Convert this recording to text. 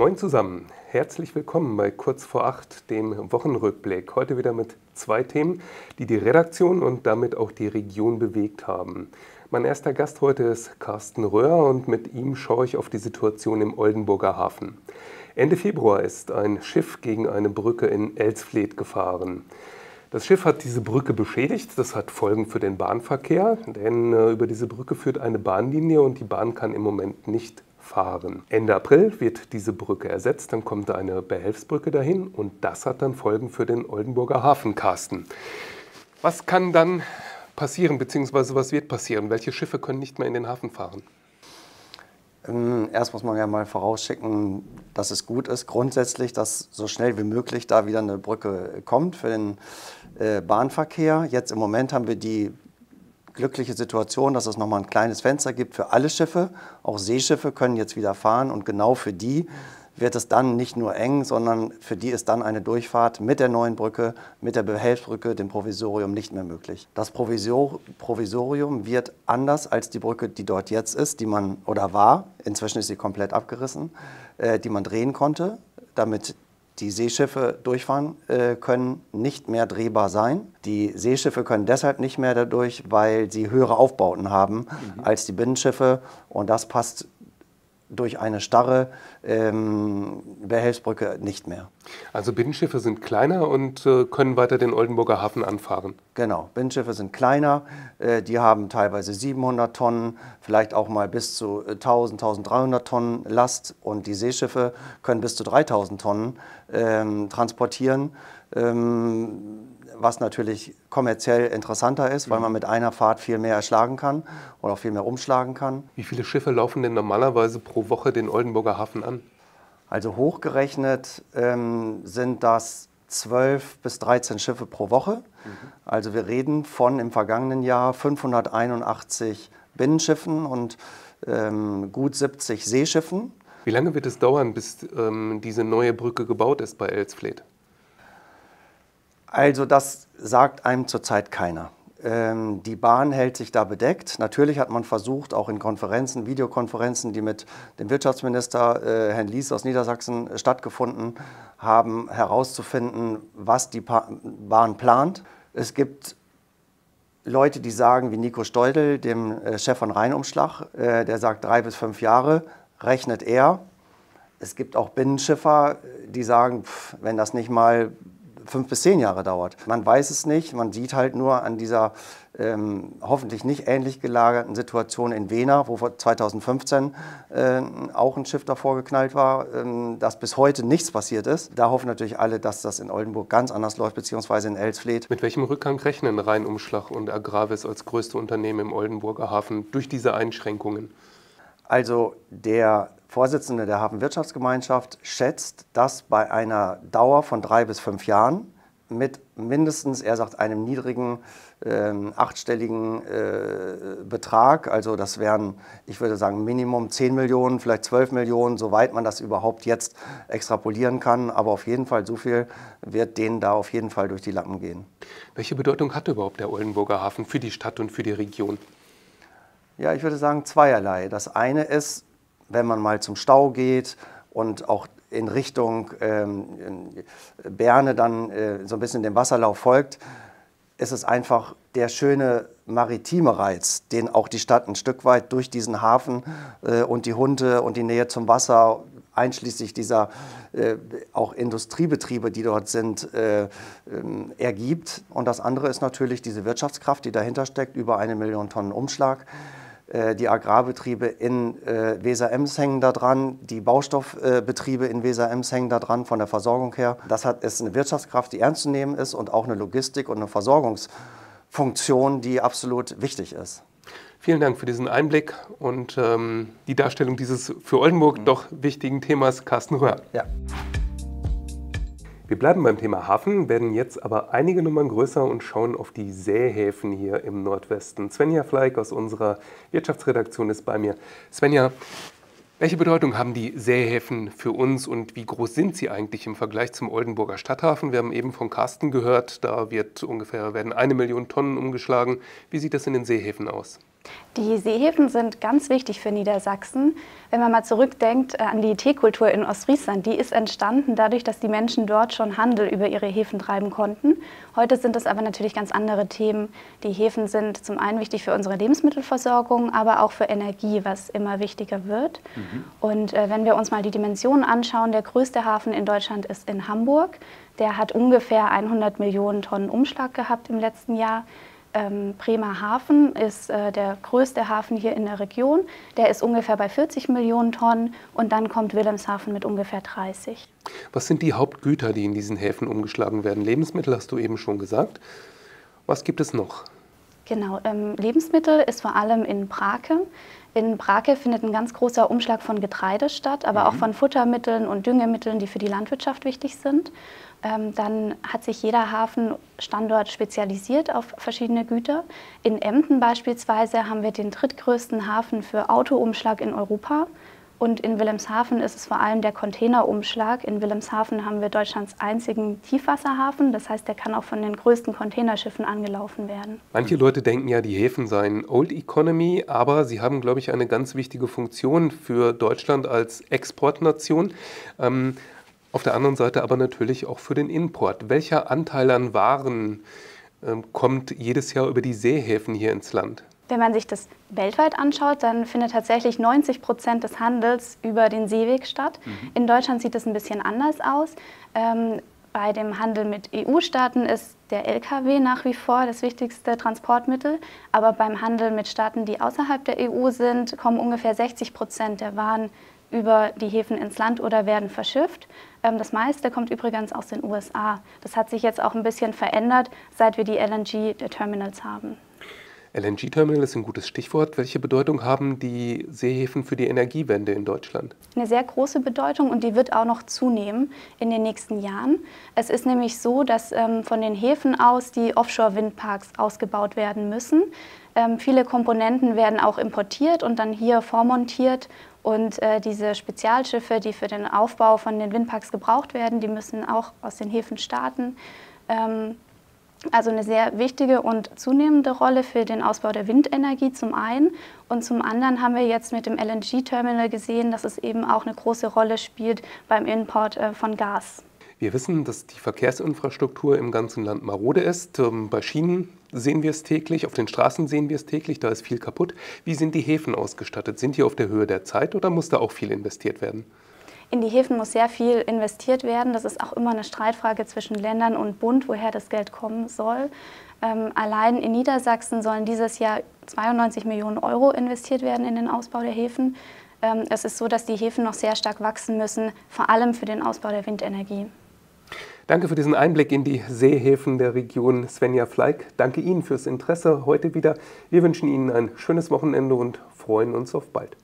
Moin zusammen, herzlich willkommen bei Kurz vor 8, dem Wochenrückblick. Heute wieder mit zwei Themen, die die Redaktion und damit auch die Region bewegt haben. Mein erster Gast heute ist Carsten Röhr und mit ihm schaue ich auf die Situation im Oldenburger Hafen. Ende Februar ist ein Schiff gegen eine Brücke in Elsfleth gefahren. Das Schiff hat diese Brücke beschädigt, das hat Folgen für den Bahnverkehr, denn über diese Brücke führt eine Bahnlinie und die Bahn kann im Moment nicht fahren. Ende April wird diese Brücke ersetzt, dann kommt eine Behelfsbrücke dahin und das hat dann Folgen für den Oldenburger Hafen, Carsten. Was kann dann passieren, beziehungsweise was wird passieren? Welche Schiffe können nicht mehr in den Hafen fahren? Erst muss man ja mal vorausschicken, dass es gut ist grundsätzlich, dass so schnell wie möglich da wieder eine Brücke kommt für den Bahnverkehr. Jetzt im Moment haben wir die glückliche Situation, dass es nochmal ein kleines Fenster gibt für alle Schiffe. Auch Seeschiffe können jetzt wieder fahren und genau für die wird es dann nicht nur eng, sondern für die ist dann eine Durchfahrt mit der neuen Brücke, mit der Behelfsbrücke, dem Provisorium nicht mehr möglich. Das Provisorium wird anders als die Brücke, die dort jetzt ist, die man, oder war, inzwischen ist sie komplett abgerissen, die man drehen konnte, damit die Seeschiffe durchfahren können, nicht mehr drehbar sein. Die Seeschiffe können deshalb nicht mehr dadurch, weil sie höhere Aufbauten haben als die Binnenschiffe und das passt durch eine starre Behelfsbrücke nicht mehr. Also Binnenschiffe sind kleiner und können weiter den Oldenburger Hafen anfahren? Genau, Binnenschiffe sind kleiner, die haben teilweise 700 Tonnen, vielleicht auch mal bis zu 1000, 1300 Tonnen Last und die Seeschiffe können bis zu 3000 Tonnen transportieren, was natürlich kommerziell interessanter ist, weil man mit einer Fahrt viel mehr erschlagen kann oder auch viel mehr umschlagen kann. Wie viele Schiffe laufen denn normalerweise pro Woche den Oldenburger Hafen an? Also hochgerechnet sind das 12 bis 13 Schiffe pro Woche. Also wir reden von im vergangenen Jahr 581 Binnenschiffen und gut 70 Seeschiffen. Wie lange wird es dauern, bis diese neue Brücke gebaut ist bei Elsfleth? Also das sagt einem zurzeit keiner. Die Bahn hält sich da bedeckt. Natürlich hat man versucht, auch in Konferenzen, Videokonferenzen, die mit dem Wirtschaftsminister Herrn Lies aus Niedersachsen stattgefunden haben, herauszufinden, was die Bahn plant. Es gibt Leute, die sagen, wie Nico Steudl, dem Chef von Rheinumschlag, der sagt 3 bis 5 Jahre, rechnet er. Es gibt auch Binnenschiffer, die sagen, wenn das nicht mal 5 bis 10 Jahre dauert. Man weiß es nicht, man sieht halt nur an dieser hoffentlich nicht ähnlich gelagerten Situation in Weener, wo 2015 auch ein Schiff davor geknallt war, dass bis heute nichts passiert ist. Da hoffen natürlich alle, dass das in Oldenburg ganz anders läuft, beziehungsweise in Elsfleth. Mit welchem Rückgang rechnen Rheinumschlag und Agravis als größte Unternehmen im Oldenburger Hafen durch diese Einschränkungen? Also der Vorsitzende der Hafenwirtschaftsgemeinschaft schätzt, dass bei einer Dauer von 3 bis 5 Jahren mit mindestens, er sagt, einem niedrigen achtstelligen Betrag, also das wären, ich würde sagen, Minimum 10 Millionen, vielleicht 12 Millionen, soweit man das überhaupt jetzt extrapolieren kann, aber auf jeden Fall so viel wird denen da auf jeden Fall durch die Lappen gehen. Welche Bedeutung hat überhaupt der Oldenburger Hafen für die Stadt und für die Region? Ja, ich würde sagen zweierlei. Das eine ist, wenn man mal zum Stau geht und auch in Richtung Berne dann so ein bisschen dem Wasserlauf folgt, ist es einfach der schöne maritime Reiz, den auch die Stadt ein Stück weit durch diesen Hafen und die Hunde und die Nähe zum Wasser, einschließlich dieser auch Industriebetriebe, die dort sind, ergibt. Und das andere ist natürlich diese Wirtschaftskraft, die dahinter steckt, über 1 Million Tonnen Umschlag. Die Agrarbetriebe in Weser-Ems hängen da dran, die Baustoffbetriebe in Weser-Ems hängen da dran von der Versorgung her. Das ist eine Wirtschaftskraft, die ernst zu nehmen ist und auch eine Logistik und eine Versorgungsfunktion, die absolut wichtig ist. Vielen Dank für diesen Einblick und die Darstellung dieses für Oldenburg doch wichtigen Themas, Carsten Röhr. Ja. Wir bleiben beim Thema Hafen, werden jetzt aber einige Nummern größer und schauen auf die Seehäfen hier im Nordwesten. Svenja Fleig aus unserer Wirtschaftsredaktion ist bei mir. Svenja, welche Bedeutung haben die Seehäfen für uns und wie groß sind sie eigentlich im Vergleich zum Oldenburger Stadthafen? Wir haben eben von Carsten gehört, da werden ungefähr 1 Million Tonnen umgeschlagen. Wie sieht das in den Seehäfen aus? Die Seehäfen sind ganz wichtig für Niedersachsen. Wenn man mal zurückdenkt an die Teekultur in Ostfriesland, die ist entstanden dadurch, dass die Menschen dort schon Handel über ihre Häfen treiben konnten. Heute sind es aber natürlich ganz andere Themen. Die Häfen sind zum einen wichtig für unsere Lebensmittelversorgung, aber auch für Energie, was immer wichtiger wird. Und wenn wir uns mal die Dimensionen anschauen, der größte Hafen in Deutschland ist in Hamburg. Der hat ungefähr 100 Millionen Tonnen Umschlag gehabt im letzten Jahr. Bremerhaven ist der größte Hafen hier in der Region. Der ist ungefähr bei 40 Millionen Tonnen und dann kommt Wilhelmshaven mit ungefähr 30. Was sind die Hauptgüter, die in diesen Häfen umgeschlagen werden? Lebensmittel hast du eben schon gesagt. Was gibt es noch? Genau, Lebensmittel ist vor allem in Brake. In Brake findet ein ganz großer Umschlag von Getreide statt, aber auch von Futtermitteln und Düngemitteln, die für die Landwirtschaft wichtig sind. Dann hat sich jeder Hafenstandort spezialisiert auf verschiedene Güter. In Emden beispielsweise haben wir den drittgrößten Hafen für Autoumschlag in Europa. Und in Wilhelmshaven ist es vor allem der Containerumschlag. In Wilhelmshaven haben wir Deutschlands einzigen Tiefwasserhafen. Das heißt, der kann auch von den größten Containerschiffen angelaufen werden. Manche Leute denken ja, die Häfen seien Old Economy, aber sie haben, glaube ich, eine ganz wichtige Funktion für Deutschland als Exportnation. Auf der anderen Seite aber natürlich auch für den Import. Welcher Anteil an Waren kommt jedes Jahr über die Seehäfen hier ins Land? Wenn man sich das weltweit anschaut, dann findet tatsächlich 90% des Handels über den Seeweg statt. In Deutschland sieht es ein bisschen anders aus. Bei dem Handel mit EU-Staaten ist der LKW nach wie vor das wichtigste Transportmittel. Aber beim Handel mit Staaten, die außerhalb der EU sind, kommen ungefähr 60% der Waren über die Häfen ins Land oder werden verschifft. Das meiste kommt übrigens aus den USA. Das hat sich jetzt auch ein bisschen verändert, seit wir die LNG-Terminals haben. LNG-Terminal ist ein gutes Stichwort. Welche Bedeutung haben die Seehäfen für die Energiewende in Deutschland? Eine sehr große Bedeutung und die wird auch noch zunehmen in den nächsten Jahren. Es ist nämlich so, dass von den Häfen aus die Offshore-Windparks ausgebaut werden müssen. Viele Komponenten werden auch importiert und dann hier vormontiert. Und diese Spezialschiffe, die für den Aufbau von den Windparks gebraucht werden, die müssen auch aus den Häfen starten. Also eine sehr wichtige und zunehmende Rolle für den Ausbau der Windenergie zum einen. Und zum anderen haben wir jetzt mit dem LNG-Terminal gesehen, dass es eben auch eine große Rolle spielt beim Import von Gas. Wir wissen, dass die Verkehrsinfrastruktur im ganzen Land marode ist. Bei Schienen sehen wir es täglich, auf den Straßen sehen wir es täglich, da ist viel kaputt. Wie sind die Häfen ausgestattet? Sind die auf der Höhe der Zeit oder muss da auch viel investiert werden? In die Häfen muss sehr viel investiert werden. Das ist auch immer eine Streitfrage zwischen Ländern und Bund, woher das Geld kommen soll. Allein in Niedersachsen sollen dieses Jahr 92 Millionen Euro investiert werden in den Ausbau der Häfen. Es ist so, dass die Häfen noch sehr stark wachsen müssen, vor allem für den Ausbau der Windenergie. Danke für diesen Einblick in die Seehäfen der Region, Svenja Fleig. Danke Ihnen fürs Interesse heute wieder. Wir wünschen Ihnen ein schönes Wochenende und freuen uns auf bald.